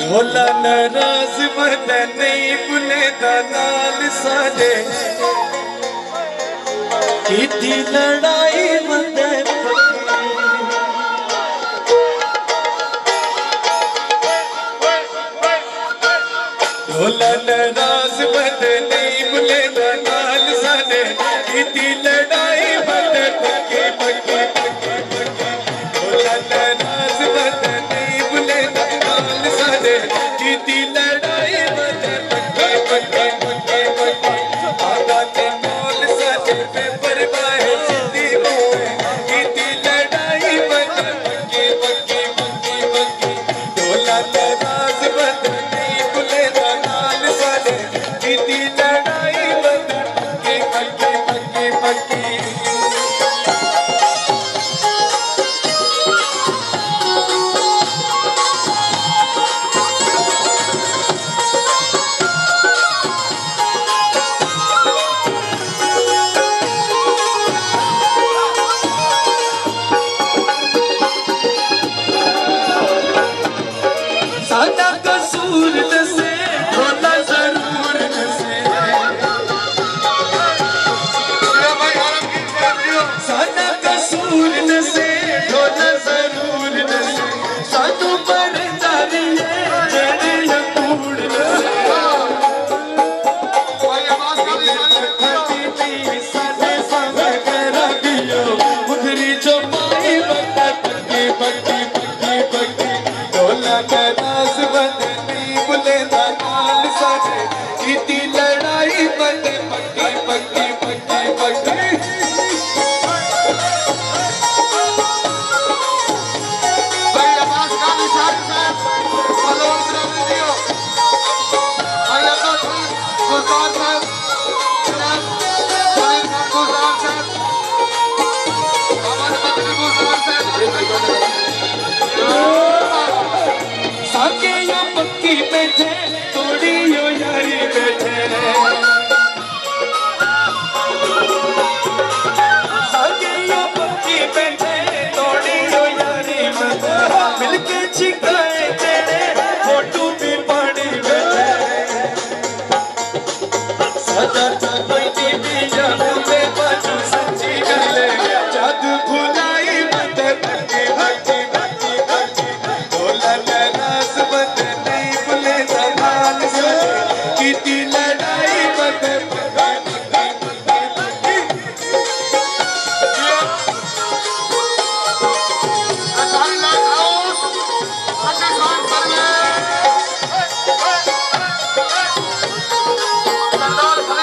भोला नाराज बदन नहीं भुले दाल साजे की लड़ाई बदन भोला नाराज बदन नहीं भुले दाल साजे की लड़ाई बदन के पक्के भोला नाराज बदन नहीं भुले दाल साजे की लड़ाई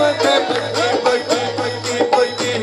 बदन के पक्के